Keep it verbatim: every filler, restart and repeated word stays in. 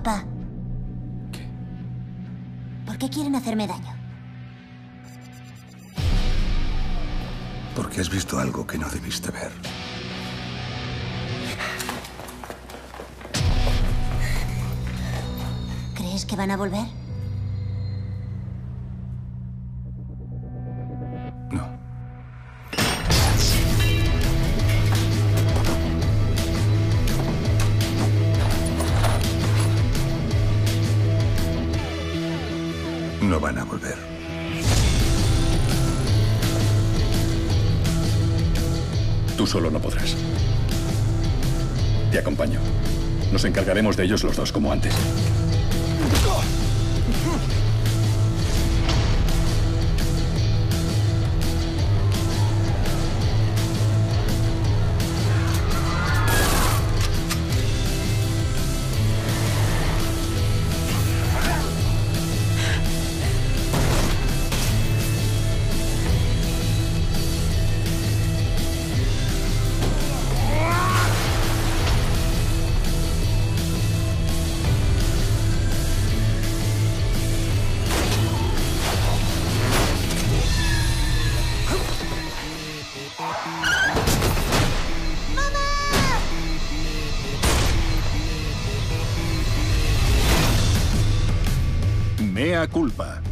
papá. ¿Qué? ¿Por qué quieren hacerme daño? Porque has visto algo que no debiste ver. ¿Crees que van a volver? No. No van a volver. Tú solo no podrás. Te acompaño. Nos encargaremos de ellos los dos, como antes. M E A culpa.